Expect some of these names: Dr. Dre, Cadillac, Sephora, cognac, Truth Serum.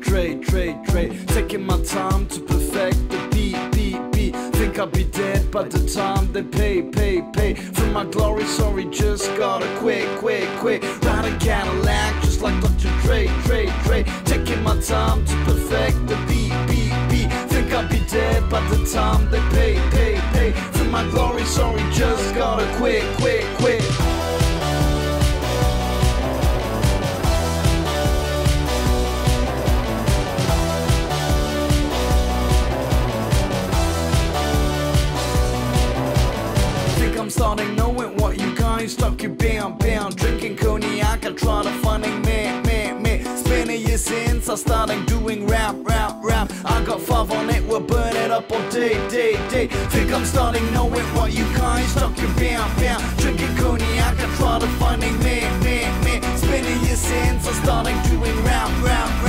Dre. Taking my time to perfect the beat. Think I'll be dead by the time they pay. For my glory, sorry, just gotta quit. Ride a Cadillac just like Dr. Dre. Taking my time to perfect the beat. Think I'll be dead by the time they pay. For my glory, sorry, just gotta quit. Starting knowing what you guys stuck you bound. Drinking cognac, I try to find a man. It's been a year since I started doing rap. I got five on it, we'll burn it up all day. Think I'm starting knowing what you guys stuck you bound. Drinking cognac, I try to find a man. It's been a year since I started doing rap.